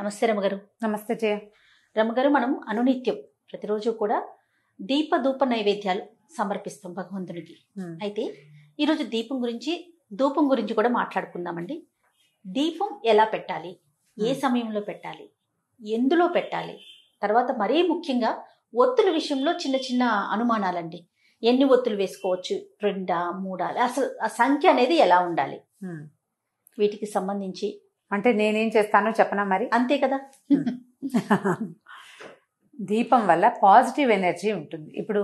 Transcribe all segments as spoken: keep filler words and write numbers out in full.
నమస్తే రమగారు. నమస్తే జయ. రమగారు, మనం అనునిత్యం ప్రతిరోజు కూడా దీప ధూప నైవేద్యాలు సమర్పిస్తాం భగవంతునికి. అయితే ఈరోజు దీపం గురించి ధూపం గురించి కూడా మాట్లాడుకుందామండి. దీపం ఎలా పెట్టాలి, ఏ సమయంలో పెట్టాలి, ఎందులో పెట్టాలి, తర్వాత మరీ ముఖ్యంగా ఒత్తుల విషయంలో చిన్న చిన్న అనుమానాలండి. ఎన్ని ఒత్తులు వేసుకోవచ్చు, రెండా మూడా, అసలు ఆ సంఖ్య అనేది ఎలా ఉండాలి, వీటికి సంబంధించి అంటే నేనేం చేస్తానో చెప్పనా మరి? అంతే కదా. దీపం వల్ల పాజిటివ్ ఎనర్జీ ఉంటుంది. ఇప్పుడు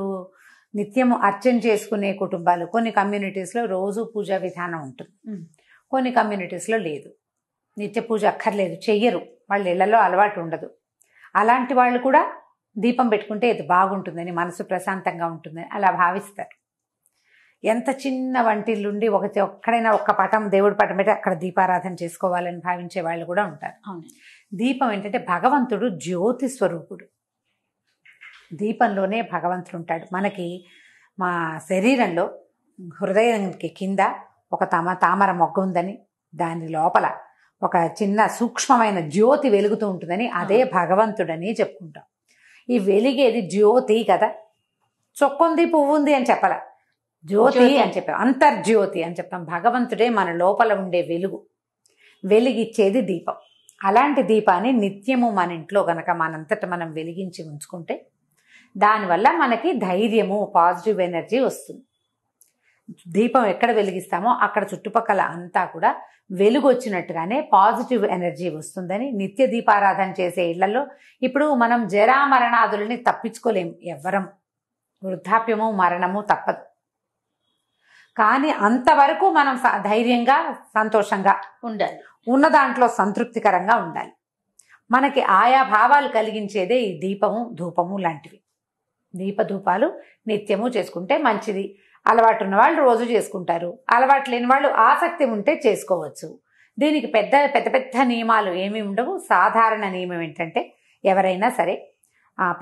నిత్యం అర్చన చేసుకునే కుటుంబాలు, కొన్ని కమ్యూనిటీస్లో రోజు పూజా విధానం ఉంటుంది, కొన్ని కమ్యూనిటీస్లో లేదు, నిత్య పూజ అక్కర్లేదు, చెయ్యరు, వాళ్ళ ఇళ్లలో అలవాటు ఉండదు. అలాంటి వాళ్ళు కూడా దీపం పెట్టుకుంటే ఇది బాగుంటుందని, మనసు ప్రశాంతంగా ఉంటుందని అలా భావిస్తారు. ఎంత చిన్న వంటిల్లుండి ఒక ఒక్కడైనా ఒక్క పటం, దేవుడి పటం పెట్టి అక్కడ దీపారాధన చేసుకోవాలని భావించే వాళ్ళు కూడా ఉంటారు. దీపం ఏంటంటే భగవంతుడు జ్యోతి స్వరూపుడు, దీపంలోనే భగవంతుడు ఉంటాడు. మనకి మా శరీరంలో హృదయానికి కింద ఒక తమ తామర మొగ్గ ఉందని, దాని లోపల ఒక చిన్న సూక్ష్మమైన జ్యోతి వెలుగుతూ ఉంటుందని, అదే భగవంతుడని చెప్పుకుంటాం. ఈ వెలిగేది జ్యోతి కదా, చొక్కంది పువ్వు ఉంది అని చెప్పాలా, జ్యోతి అని చెప్పాం, అంతర్జ్యోతి అని చెప్తాం. భగవంతుడే మన లోపల ఉండే వెలుగు, వెలిగిచ్చేది దీపం. అలాంటి దీపాన్ని నిత్యము మన ఇంట్లో గనక మనంతట మనం వెలిగించి ఉంచుకుంటే దానివల్ల మనకి ధైర్యము, పాజిటివ్ ఎనర్జీ వస్తుంది. దీపం ఎక్కడ వెలిగిస్తామో అక్కడ చుట్టుపక్కల అంతా కూడా వెలుగు వచ్చినట్టుగానే పాజిటివ్ ఎనర్జీ వస్తుందని నిత్య దీపారాధన చేసే ఇళ్లలో. ఇప్పుడు మనం జరా మరణాదులని తప్పించుకోలేము, ఎవ్వరం వృద్ధాప్యము మరణము తప్పదు, కానీ అంతవరకు మనం ధైర్యంగా సంతోషంగా ఉండాలి, ఉన్న దాంట్లో సంతృప్తికరంగా ఉండాలి. మనకి ఆయా భావాలు కలిగించేదే ఈ దీపము ధూపము లాంటివి. దీపధూపాలు నిత్యము చేసుకుంటే మంచిది. అలవాటు ఉన్న వాళ్ళు రోజు చేసుకుంటారు, అలవాటు లేని వాళ్ళు ఆసక్తి ఉంటే చేసుకోవచ్చు. దీనికి పెద్ద పెద్ద పెద్ద నియమాలు ఏమీ ఉండవు. సాధారణ నియమం ఏంటంటే ఎవరైనా సరే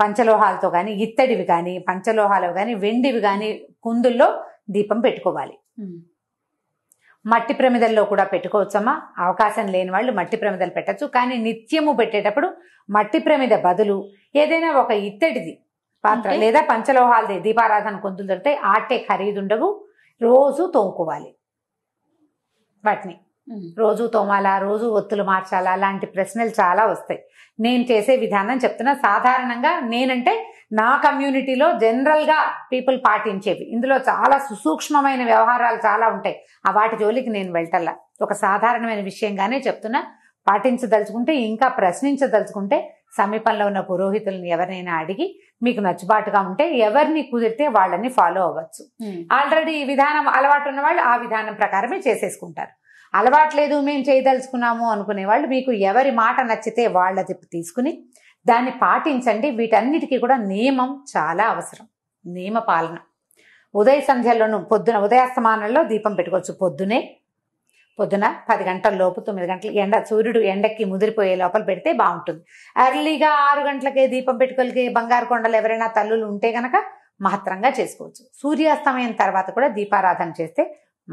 పంచలోహాలతో కానీ, ఇత్తడివి కానీ, పంచలోహాలు కానీ, వెండివి కానీ కుందుల్లో దీపం పెట్టుకోవాలి. మట్టి ప్రమిదల్లో కూడా పెట్టుకోవచ్చమ్మా, అవకాశం లేని వాళ్ళు మట్టి ప్రమిదలు పెట్టచ్చు. కానీ నిత్యము పెట్టేటప్పుడు మట్టి ప్రమిద బదులు ఏదైనా ఒక ఇత్తడిది పాత్ర లేదా పంచలోహాలది దీపారాధన కుందులు దొరుకుతాయి, ఆటే ఖరీదు ఉండవు. రోజు తోముకోవాలి వాటిని, రోజు తోమాలా, రోజు ఒత్తులు మార్చాలా లాంటి ప్రశ్నలు చాలా వస్తాయి. నేను చేసే విధానం చెప్తున్నా, సాధారణంగా నేనంటే నా కమ్యూనిటీలో జనరల్గా పీపుల్ పాటించేవి. ఇందులో చాలా సుసూక్ష్మమైన వ్యవహారాలు చాలా ఉంటాయి, ఆ వాటి జోలికి నేను వెళ్ళటల్లా. ఒక సాధారణమైన విషయంగానే చెప్తున్నా, పాటించదలుచుకుంటే ఇంకా ప్రశ్నించదలుచుకుంటే సమీపంలో ఉన్న పురోహితులను ఎవరినైనా అడిగి మీకు నచ్చుబాటుగా ఉంటే ఎవరిని కుదిరితే వాళ్ళని ఫాలో అవ్వచ్చు. ఆల్రెడీ ఈ విధానం అలవాటు ఉన్న వాళ్ళు ఆ విధానం ప్రకారమే చేసేసుకుంటారు. అలవాటు లేదు మేము చేయదలుచుకున్నాము అనుకునే వాళ్ళు మీకు ఎవరి మాట నచ్చితే వాళ్ళ తిప్పి తీసుకుని దాన్ని పాటించండి. వీటన్నిటికీ కూడా నియమం చాలా అవసరం, నియమ పాలన. ఉదయ సంధ్యలోనూ పొద్దున ఉదయాస్తమానంలో దీపం పెట్టుకోవచ్చు. పొద్దునే పొద్దున పది గంటల లోపు తొమ్మిది గంటలు, ఎండ సూర్యుడు ఎండకి ముదిరిపోయే లోపల పెడితే బాగుంటుంది. ఎర్లీగా ఆరు గంటలకే దీపం పెట్టుకోలికి బంగారు కొండలు ఎవరైనా తల్లులు ఉంటే గనక మహత్తరంగా చేసుకోవచ్చు. సూర్యాస్తమయం తర్వాత కూడా దీపారాధన చేస్తే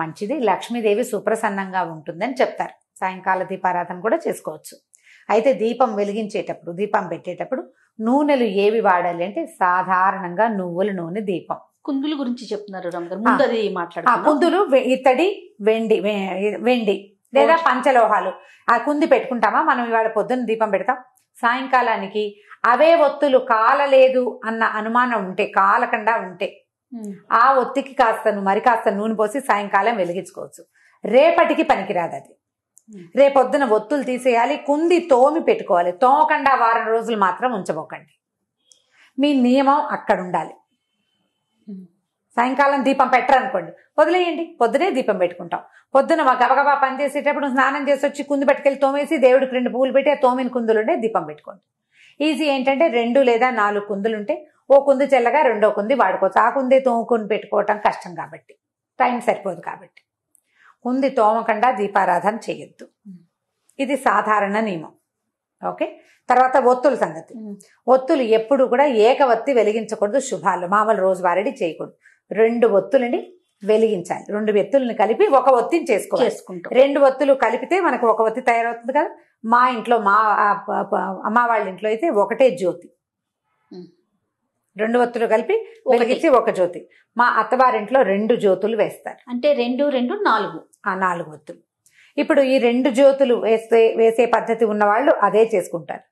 మంచిది, లక్ష్మీదేవి సుప్రసన్నంగా ఉంటుందని చెప్తారు. సాయంకాల దీపారాధన కూడా చేసుకోవచ్చు. అయితే దీపం వెలిగించేటప్పుడు, దీపం పెట్టేటప్పుడు నూనెలు ఏవి వాడాలి అంటే సాధారణంగా నువ్వుల నూనె. దీపం కుందుల గురించి చెప్తున్నారు రమగారు. కుందులు ఇత్తడి, వెండి వెండి లేదా పంచలోహాలు. ఆ కుంది పెట్టుకుంటామా మనం, ఇవాళ పొద్దున్న దీపం పెడతాం, సాయంకాలానికి అవే ఒత్తులు కాలలేదు అన్న అనుమానం ఉంటే, కాలకుండా ఉంటే ఆ ఒత్తికి కాస్త మరి కాస్త నూనె పోసి సాయంకాలం వెలిగించుకోవచ్చు. రేపటికి పనికిరాదు అది, రేపొద్దున ఒత్తులు తీసేయాలి. కుంది తోమి పెట్టుకోవాలి, తోమకుండా వారం రోజులు మాత్రం ఉంచబోకండి. మీ నియమం అక్కడ ఉండాలి. సాయంకాలం దీపం పెట్టరనుకోండి, వదిలేయండి, పొద్దునే దీపం పెట్టుకుంటాం. పొద్దున గబగబా పని చేసేటప్పుడు స్నానం చేసి వచ్చి కుంది పట్టుకెళ్ళి తోమేసి దేవుడికి రెండు పువ్వులు పెట్టి ఆ తోమిన కుందులుంటే దీపం పెట్టుకోండి. ఈజీ ఏంటంటే రెండు లేదా నాలుగు కుందులుంటే ఓ కుంది చల్లగా, రెండో కుంది వాడుకోవచ్చు. ఆ కుందే తోముకుని పెట్టుకోవటం కష్టం కాబట్టి, టైం సరిపోదు కాబట్టి కుంది తోమకుండా దీపారాధన చేయొద్దు. ఇది సాధారణ నియమం. ఓకే, తర్వాత ఒత్తుల సంగతి. ఒత్తులు ఎప్పుడు కూడా ఏకవత్తి వెలిగించకూడదు శుభాలు, మామూలు రోజు వారడి చేయకూడదు. రెండు ఒత్తులని వెలిగించాలి. రెండు ఒత్తుల్ని కలిపి ఒక ఒత్తిని చేసుకోవాలి. రెండు ఒత్తులు కలిపితే మనకు ఒక ఒత్తి తయారవుతుంది కదా. మా ఇంట్లో మా అమ్మ వాళ్ళ ఇంట్లో అయితే ఒకటే జ్యోతి, రెండు ఒత్తులు కలిపి వెలిగించి ఒక జ్యోతి. మా అత్తవారింట్లో రెండు జ్యోతులు వేస్తారు. అంటే రెండు రెండు నాలుగు, ఆ నాలుగు ఒత్తులు. ఇప్పుడు ఈ రెండు జ్యోతులు వేస్తే వేసే పద్ధతి ఉన్నవాళ్ళు అదే చేసుకుంటారు.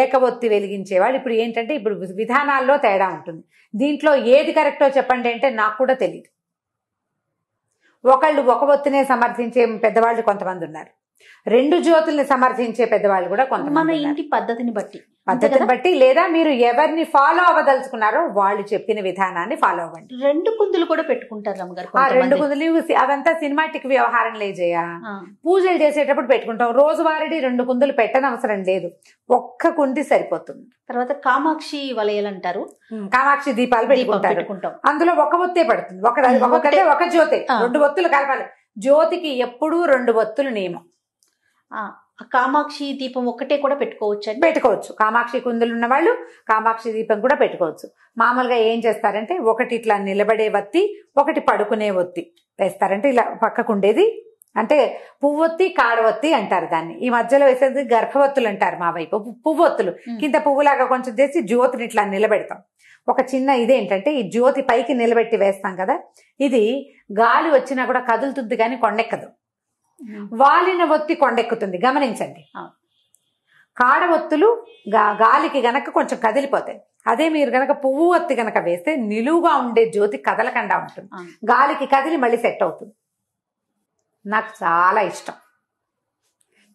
ఏక ఒత్తి వెలిగించేవాళ్ళు ఇప్పుడు ఏంటంటే ఇప్పుడు విధానాల్లో తేడా ఉంటుంది. దీంట్లో ఏది కరెక్టో చెప్పండి అంటే నాకు కూడా తెలియదు. ఒకళ్ళు ఒక ఒత్తినే సమర్థించే పెద్దవాళ్ళు కొంతమంది ఉన్నారు, రెండు జ్యోతుల్ని సమర్థించే పెద్దవాళ్ళు కూడా కొంతమంది. మన ఇంటి పద్ధతిని బట్టి పద్ధతిని బట్టి లేదా మీరు ఎవరిని ఫాలో అవ్వదలుచుకున్నారో వాళ్ళు చెప్పిన విధానాన్ని ఫాలో అవ్వండి. రెండు కుందులు కూడా పెట్టుకుంటారు రమ్మగారు. రెండు కుందులు అదంతా సినిమాటిక్ వ్యవహారం లేజయా. పూజలు చేసేటప్పుడు పెట్టుకుంటాం. రోజువారీ రెండు కుందులు పెట్టనవసరం లేదు, ఒక్క కుంది సరిపోతుంది. తర్వాత కామాక్షి వలయాలు అంటారు, కామాక్షి దీపాలు పెట్టుకుంటారు. అందులో ఒక ఒత్తే పడుతుంది, ఒకటే ఒక జ్యోతి. రెండు ఒత్తులు కలపాలి. జ్యోతికి ఎప్పుడూ రెండు ఒత్తులు నియమం. కామాక్షి దీపం ఒక్కటే కూడా పెట్టుకోవచ్చు పెట్టుకోవచ్చు కామాక్షి కుందులు ఉన్న వాళ్ళు కామాక్షి దీపం కూడా పెట్టుకోవచ్చు. మామూలుగా ఏం చేస్తారంటే ఒకటి ఇట్లా నిలబడే వత్తి, ఒకటి పడుకునే ఒత్తి వేస్తారంటే ఇలా పక్కకుండేది అంటే పువ్వొత్తి, కాడవొత్తి అంటారు దాన్ని. ఈ మధ్యలో వేసేది గర్భవత్తులు అంటారు మా వైపు. పువ్వొత్తులు కింద పువ్వులాగా కొంచెం చేసి జ్యోతిని ఇట్లా నిలబెడతాం. ఒక చిన్న ఇదేంటంటే ఈ జ్యోతి పైకి నిలబెట్టి వేస్తాం కదా, ఇది గాలి వచ్చినా కూడా కదులుతుంది కానీ కొండెక్కదు. వాలిన ఒత్తి కొండెక్కుతుంది గమనించండి. కాడ ఒత్తులు గాలికి గనక కొంచెం కదిలిపోతాయి. అదే మీరు గనక పువ్వు ఒత్తి గనక వేస్తే నిలువుగా ఉండే జ్యోతి కదలకుండా ఉంటుంది, గాలికి కదిలి మళ్ళీ సెట్ అవుతుంది. నాకు చాలా ఇష్టం.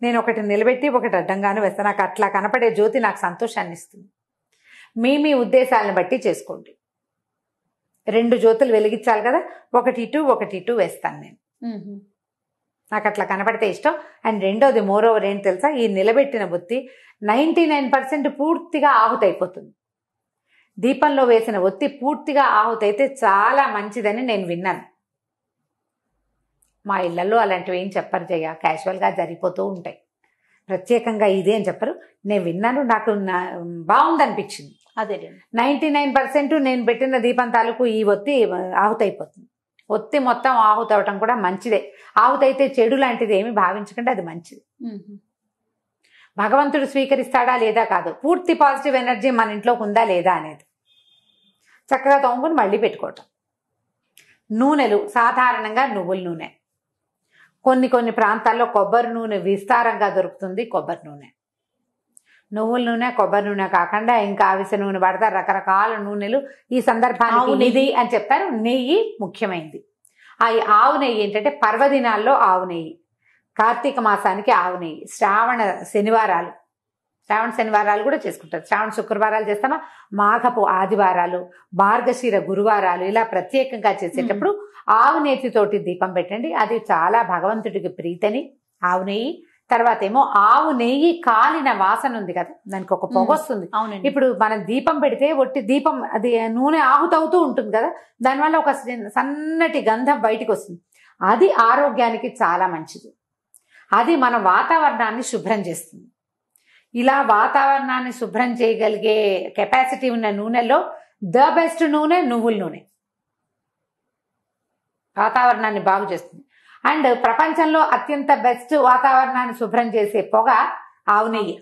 నేను ఒకటి నిలబెట్టి ఒకటి అడ్డంగాను వేస్తాను. నాకు అట్లా కనపడే జ్యోతి నాకు సంతోషాన్ని ఇస్తుంది. మీ మీ ఉద్దేశాలను బట్టి చేసుకోండి. రెండు జ్యోతులు వెలిగించాలి కదా, ఒకటి ఇటు ఒకటి ఇటు వేస్తాను నేను. నాకు అట్లా కనపడితే ఇష్టం. అండ్ రెండోది మోర్ ఓవర్ ఏంటి తెలుసా, ఈ నిలబెట్టిన ఒత్తి నైంటీ నైన్ పర్సెంట్ పూర్తిగా ఆహుతైపోతుంది. దీపంలో వేసిన ఒత్తి పూర్తిగా ఆహుతైతే చాలా మంచిదని నేను విన్నాను. మా ఇళ్లలో అలాంటివి ఏం చెప్పరు జయ, క్యాజువల్గా జరిగిపోతూ ఉంటాయి. ప్రత్యేకంగా ఇదే అని చెప్పరు. నేను విన్నాను, నాకు బాగుందనిపించింది. అదే నైంటీ నైన్ పర్సెంట్ నేను పెట్టిన దీపం తాలూకు ఈ ఒత్తి ఆహుతైపోతుంది. ఒత్తి మొత్తం ఆహుతి అవటం కూడా మంచిదే. ఆహుతి అయితే చెడు లాంటిది ఏమి భావించకుండా అది మంచిది. భగవంతుడు స్వీకరిస్తాడా లేదా కాదు, పూర్తి పాజిటివ్ ఎనర్జీ మన ఇంట్లోకి ఉందా లేదా అనేది. చక్కగా తోముకుని మళ్ళీ పెట్టుకోవటం. నూనెలు సాధారణంగా నువ్వుల నూనె, కొన్ని కొన్ని ప్రాంతాల్లో కొబ్బరి నూనె విస్తారంగా దొరుకుతుంది. కొబ్బరి నూనె, నువ్వుల నూనె, కొబ్బరి నూనె కాకుండా ఇంకా అవిసె నూనె పడతారు, రకరకాల నూనెలు. ఈ సందర్భానికి నెయ్యి అని చెప్తారు. నెయ్యి ముఖ్యమైనది. ఆ ఆవు నెయ్యి ఏంటంటే పర్వదినాల్లో ఆవు నెయ్యి, కార్తీక మాసానికి ఆవు నెయ్యి, శ్రావణ శనివారాలు శ్రావణ శనివారాలు కూడా చేసుకుంటారు. శ్రావణ శుక్రవారాలు చేస్తామా, మాఘపు ఆదివారాలు, మార్గశీర గురువారాలు, ఇలా ప్రత్యేకంగా చేసేటప్పుడు ఆవు నెయ్యితోటి దీపం పెట్టండి. అది చాలా భగవంతుడికి ప్రీతని ఆవు నెయ్యి. తర్వాత ఏమో ఆవు నెయ్యి కాలిన వాసన ఉంది కదా, దానికి ఒక పొగ వస్తుంది. ఇప్పుడు మనం దీపం పెడితే ఒట్టి దీపం అది నూనె ఆహుతవుతూ ఉంటుంది కదా, దానివల్ల ఒక సన్నటి గంధం బయటికి వస్తుంది. అది ఆరోగ్యానికి చాలా మంచిది. అది మన వాతావరణాన్ని శుభ్రం చేస్తుంది. ఇలా వాతావరణాన్ని శుభ్రం చేయగలిగే కెపాసిటీ ఉన్న నూనెల్లో ద బెస్ట్ నూనె నువ్వుల నూనె. వాతావరణాన్ని బాగు చేస్తుంది. అండ్ ప్రపంచంలో అత్యంత బెస్ట్ వాతావరణాన్ని శుభ్రం చేసే పొగ ఆవు నెయ్యి.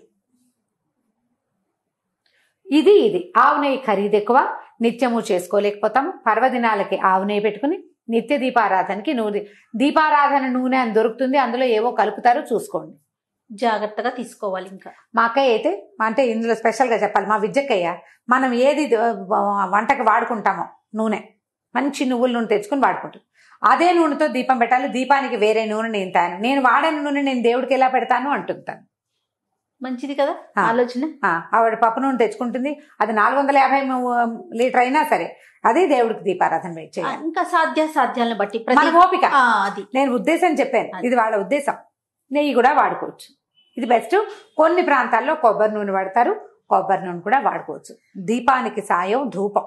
ఇది ఇది ఆవు నెయ్యి ఖరీదు ఎక్కువ, నిత్యము చేసుకోలేకపోతాము. పర్వదినాలకి ఆవు నెయ్యి పెట్టుకుని నిత్య దీపారాధనకి నూనె, దీపారాధన నూనె అని దొరుకుతుంది. అందులో ఏవో కలుపుతారో చూసుకోండి, జాగ్రత్తగా తీసుకోవాలి. ఇంకా మా అక్కయ్య అయితే, అంటే ఇందులో స్పెషల్గా చెప్పాలి, మా విద్యకయ్య మనం ఏది వంటకి వాడుకుంటామో నూనె, మంచి నువ్వుల నూనె తెచ్చుకుని వాడుకుంటాం. అదే నూనెతో దీపం పెట్టాలి, దీపానికి వేరే నూనె నేను తాను నేను వాడని నూనె నేను దేవుడికి ఎలా పెడతాను అంటుంటాను. మంచిది కదా ఆలోచన. ఆవిడ పప్పు నూనె తెచ్చుకుంటుంది, అది నాలుగు వందల యాభై లీటర్ అయినా సరే అదే దేవుడికి దీపారాధన చేయాలి. ఇంకా సాధ్యాసాధ్యాలను బట్టి మన ఓపిక. అది నేను ఉద్దేశం చెప్పాను, ఇది వాళ్ళ ఉద్దేశం. నెయ్యి కూడా వాడుకోవచ్చు, ఇది బెస్ట్. కొన్ని ప్రాంతాల్లో కొబ్బరి నూనె వాడతారు, కొబ్బరి నూనె కూడా వాడుకోవచ్చు. దీపానికి సాయం ధూపం.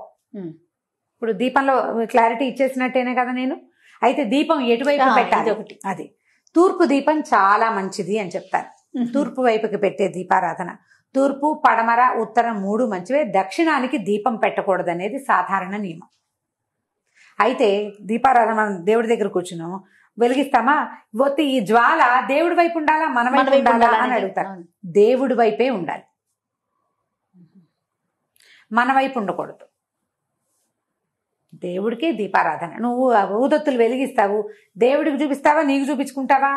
ఇప్పుడు దీపంలో క్లారిటీ ఇచ్చేసినట్టేనే కదా నేను. అయితే దీపం ఎటువైపు పెట్టాలి ఒకటి, అది తూర్పు దీపం చాలా మంచిది అని చెప్తారు. తూర్పు వైపుకి పెట్టే దీపారాధన, తూర్పు, పడమర, ఉత్తరం మూడు మంచివే. దక్షిణానికి దీపం పెట్టకూడదు అనేది సాధారణ నియమం. అయితే దీపారాధన దేవుడి దగ్గర కూర్చున్నాం వెలిగిస్తామా పోతే ఈ జ్వాల దేవుడి వైపు ఉండాలా మన వైపు ఉండాలా అని అడుగుతారు. దేవుడి వైపే ఉండాలి, మన వైపు ఉండకూడదు. దేవుడికే దీపారాధన. నువ్వు ఊదొత్తులు వెలిగిస్తావు దేవుడికి చూపిస్తావా నీకు చూపించుకుంటావా?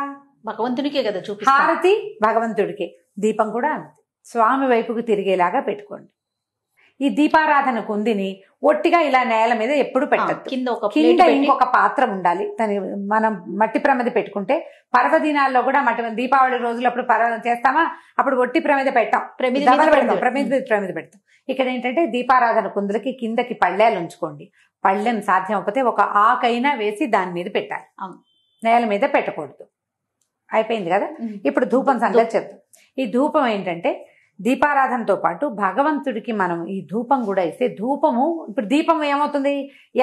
భగవంతుడికే కదా చూపి, హారతి భగవంతుడికే. దీపం కూడా అంతే, స్వామి వైపుకు తిరిగేలాగా పెట్టుకోండి. ఈ దీపారాధన కుందిని ఒట్టిగా ఇలా నేల మీద ఎప్పుడు పెట్టద్దు, కింద ఇంకొక పాత్ర ఉండాలి. దాని మనం మట్టి ప్రమిద పెట్టుకుంటే పర్వదినాల్లో కూడా మట్టి దీపావళి రోజులు అప్పుడు పర్వ చేస్తామా అప్పుడు ఒట్టి ప్రమిద పెట్టాం, పెడతాం ప్రమిద ప్రమిద పెడతాం. ఇక్కడ ఏంటంటే దీపారాధన కుందులకి కిందకి పళ్ళేలు ఉంచుకోండి. పళ్ళెం సాధ్యం అవ్వకపోతే ఒక ఆకైనా వేసి దాని మీద పెట్టాలి, నేల మీద పెట్టకూడదు. అయిపోయింది కదా. ఇప్పుడు ధూపం సంగతి చెప్తాం. ఈ ధూపం ఏంటంటే దీపారాధనతో పాటు భగవంతుడికి మనం ఈ ధూపం కూడా ఇస్తే ధూపము ఇప్పుడు దీపం ఏమవుతుంది,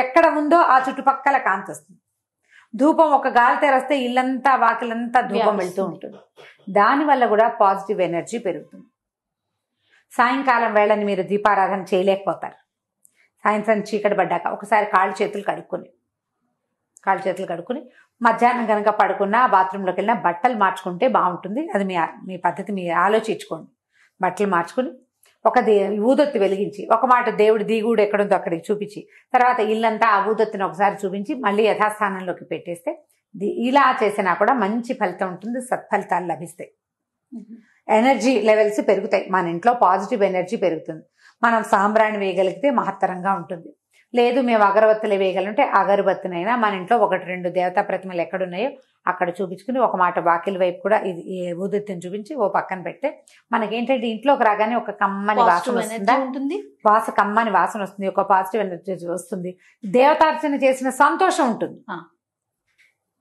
ఎక్కడ ఉందో ఆ చుట్టుపక్కల కాంతి వస్తుంది. ధూపం ఒక గాలి తెరస్తే ఇల్లంతా వాకిలంతా ధూపం వెళ్తూ ఉంటుంది. దానివల్ల కూడా పాజిటివ్ ఎనర్జీ పెరుగుతుంది. సాయంకాలం వేళని మీరు దీపారాధన చేయలేకపోతారు. సాయంత్రం చీకటి పడ్డాక ఒకసారి కాళ్ళు చేతులు కడుక్కొని కాళ్ళు చేతులు కడుక్కుని మధ్యాహ్నం కనుక పడుకున్నా బాత్రూంలోకి వెళ్ళినా బట్టలు మార్చుకుంటే బాగుంటుంది. అది మీ మీ పద్ధతి మీరు ఆలోచించుకోండి. బట్టలు మార్చుకుని ఒక దే ఊదొత్తి వెలిగించి ఒక మాట దేవుడి దిగుడు ఎక్కడుందో అక్కడికి చూపించి తర్వాత ఇల్లంతా ఆ ఊదొత్తిని ఒకసారి చూపించి మళ్ళీ యథాస్థానంలోకి పెట్టేస్తే ఇలా చేసినా కూడా మంచి ఫలితం ఉంటుంది, సత్ఫలితాలు లభిస్తాయి. ఎనర్జీ లెవెల్స్ పెరుగుతాయి, మన ఇంట్లో పాజిటివ్ ఎనర్జీ పెరుగుతుంది. మనం సాంబ్రాణి వేయగలిగితే మహత్తరంగా ఉంటుంది. లేదు మేము అగరబత్తులు వేయగలంటే అగరబత్తినైనా మన ఇంట్లో ఒకటి రెండు దేవతా ప్రతిమలు ఎక్కడున్నాయో అక్కడ చూపించుకుని ఒక మాట వాకిలి వైపు కూడా ఇది ఊదొత్తిని చూపించి ఓ పక్కన పెడితే మనకేంటంటే ఇంట్లోకి రాగానే ఒక కమ్మని వాసన వస్తుంది, వాస కమ్మని వాసన వస్తుంది, ఒక పాజిటివ్ ఎనర్జీ వస్తుంది, దేవతార్చన చేసిన సంతోషం ఉంటుంది.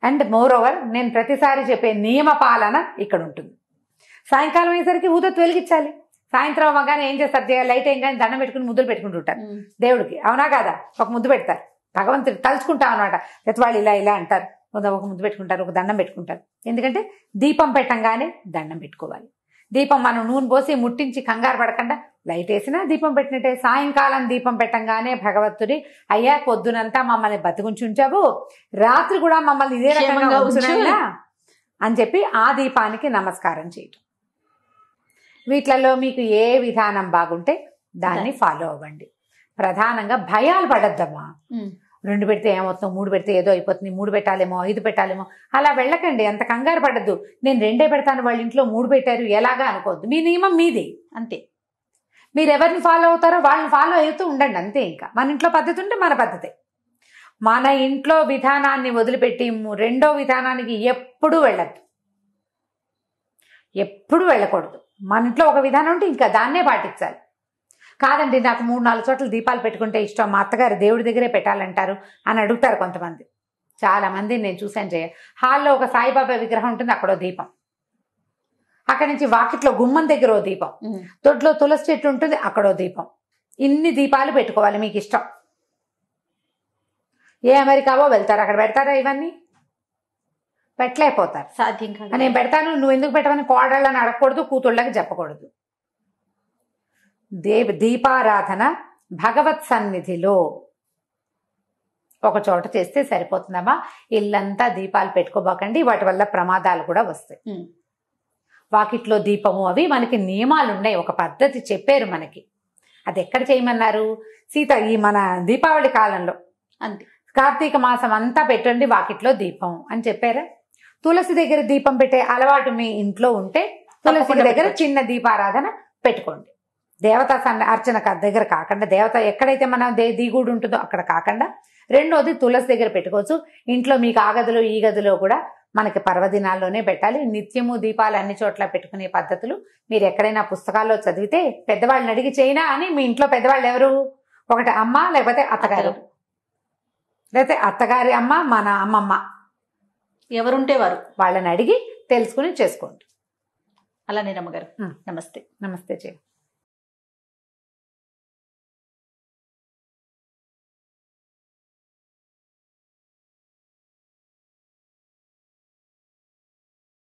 అండ్ మోర్ ఓవర్ నేను ప్రతిసారి చెప్పే నియమ పాలన ఇక్కడ ఉంటుంది. సాయంకాలం అయ్యేసరికి ఊదొత్తి వెలిగించాలి. సాయంత్రం అవ్వగానే ఏం చేస్తారు, లైట్ ఏం కానీ దండం పెట్టుకుని ముద్దులు పెట్టుకుంటుంటారు దేవుడికి, అవునా కదా? ఒక ముద్దు పెడతారు, భగవంతుడు తలుచుకుంటాం అనమాట. లేకపోతే వాళ్ళు ఇలా ఇలా అంటారు, ఒక ముద్దు పెట్టుకుంటారు, ఒక దండం పెట్టుకుంటారు. ఎందుకంటే దీపం పెట్టంగానే దండం పెట్టుకోవాలి. దీపం మనం నూనె పోసి ముట్టించి కంగారు పడకుండా లైట్ వేసినా దీపం పెట్టినట్టే. సాయంకాలం దీపం పెట్టంగానే భగవంతుడి అయ్యా పొద్దునంతా మమ్మల్ని బతికుంచి ఉంచావు, రాత్రి కూడా మమ్మల్ని ఇదే రకంగా ఉంచునా అని చెప్పి ఆ దీపానికి నమస్కారం చేయటం. వీటిలలో మీకు ఏ విధానం బాగుంటే దాన్ని ఫాలో అవ్వండి. ప్రధానంగా భయాలు పడద్దమ్మా. రెండు పెడితే ఏమవుతుందో, మూడు పెడితే ఏదో అయిపోతుంది, మూడు పెట్టాలేమో, ఐదు పెట్టాలేమో, అలా వెళ్ళకండి. అంత కంగారు పడద్దు. నేను రెండే పెడతాను వాళ్ళ ఇంట్లో మూడు పెట్టారు ఎలాగా అనుకోవద్దు. మీ నియమం మీది అంతే. మీరు ఎవరిని ఫాలో అవుతారో వాళ్ళని ఫాలో అవుతూ ఉండండి అంతే. ఇంకా మన ఇంట్లో పద్ధతి ఉంటే మన పద్ధతి. మన ఇంట్లో విధానాన్ని వదిలిపెట్టి రెండో విధానానికి ఎప్పుడూ వెళ్ళద్దు, ఎప్పుడూ వెళ్ళకూడదు. మన ఇంట్లో ఒక విధానం ఉంటే ఇంకా దాన్నే పాటించాలి. కాదండి నాకు మూడు నాలుగు చోట్ల దీపాలు పెట్టుకుంటే ఇష్టం, మా అత్తగారు దేవుడి దగ్గరే పెట్టాలంటారు అని అడుగుతారు కొంతమంది. చాలామంది నేను చూశాను చేయ హాల్లో ఒక సాయిబాబా విగ్రహం ఉంటుంది, అక్కడో దీపం, అక్కడి నుంచి వాకిట్లో గుమ్మం దగ్గర ఓ దీపం, దొడ్లో తులసి చెట్టు ఉంటుంది అక్కడో దీపం. ఇన్ని దీపాలు పెట్టుకోవాలి మీకు ఇష్టం. ఏ అమెరికావో వెళ్తారు అక్కడ పెడతారా? ఇవన్నీ పెట్టలేకపోతారు. సాధ్యం కాదు. నేను పెడతాను నువ్వు ఎందుకు పెట్టమని కోడళ్ళని అడగకూడదు, కూతుళ్ళకి చెప్పకూడదు. దేవ దీపారాధన భగవత్ సన్నిధిలో ఒక చోట చేస్తే సరిపోతుందమ్మా. ఇల్లంతా దీపాలు పెట్టుకోబోకండి, వాటి వల్ల ప్రమాదాలు కూడా వస్తాయి. వాకిట్లో దీపము అవి మనకి నియమాలు ఉన్నాయి, ఒక పద్ధతి చెప్పారు మనకి. అది ఎక్కడ చేయమన్నారు? సీత ఈ మన దీపావళి కాలంలో అంతే, కార్తీక మాసం అంతా పెట్టండి వాకిట్లో దీపం అని చెప్పారా? తులసి దగ్గర దీపం పెట్టే అలవాటు మీ ఇంట్లో ఉంటే తులసి దగ్గర చిన్న దీపారాధన పెట్టుకోండి. దేవతా సన్న అర్చన దగ్గర కాకుండా, దేవత ఎక్కడైతే మన దిగుడు ఉంటుందో అక్కడ కాకుండా, రెండోది తులసి దగ్గర పెట్టుకోవచ్చు. ఇంట్లో మీకు ఆ గదిలో ఈ గదిలో కూడా మనకి పర్వదినాల్లోనే పెట్టాలి. నిత్యము దీపాలు అన్ని చోట్ల పెట్టుకునే పద్ధతులు మీరు ఎక్కడైనా పుస్తకాల్లో చదివితే పెద్దవాళ్ళని అడిగి చేయినా అని. మీ ఇంట్లో పెద్దవాళ్ళు ఎవరు? ఒకటి అమ్మ, లేకపోతే అత్తగారు, లేకపోతే అత్తగారి అమ్మ, మన అమ్మమ్మ, ఎవరుంటే వారు వాళ్ళని అడిగి తెలుసుకుని చేసుకోండి. అలానే రమ్మగారు నమస్తే. నమస్తే జయ.